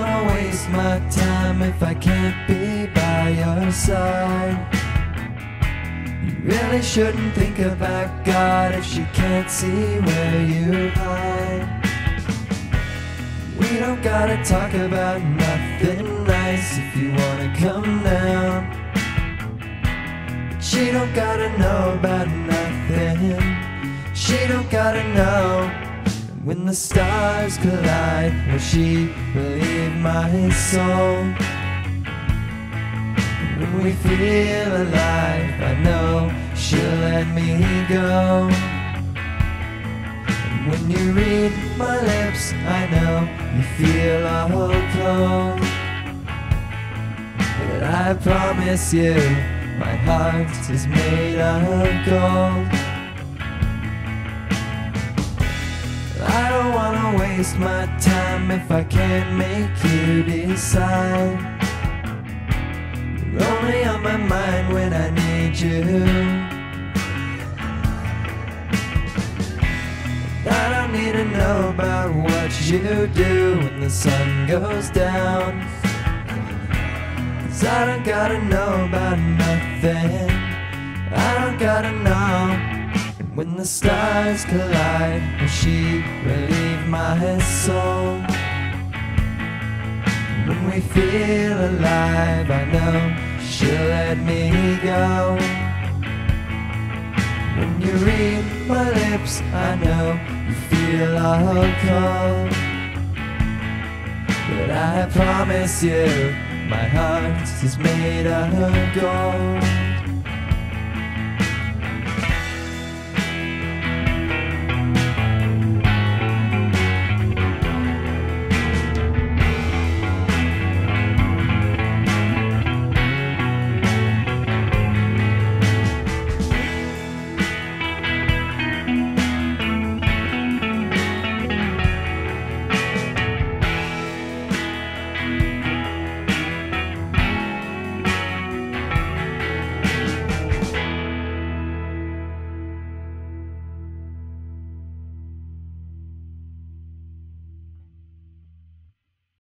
wanna waste my time if I can't be by your side. You really shouldn't think about God if you can't see where you hide. We don't gotta talk about nothing nice if you wanna come down. But you don't gotta know about nothing. She don't gotta know. And when the stars collide, will she believe my soul? And when we feel alive, I know she'll let me go. And when you read my lips, I know you feel all cold. But I promise you, my heart is made of gold. I don't wanna waste my time if I can't make you decide. You're only on my mind when I need you. I don't need to know about what you do when the sun goes down, 'cause I don't gotta know about nothing. I don't gotta know. When the stars collide, will she relieve my soul? When we feel alive, I know she'll let me go. When you read my lips, I know you feel all cold. But I promise you, my heart is made of gold.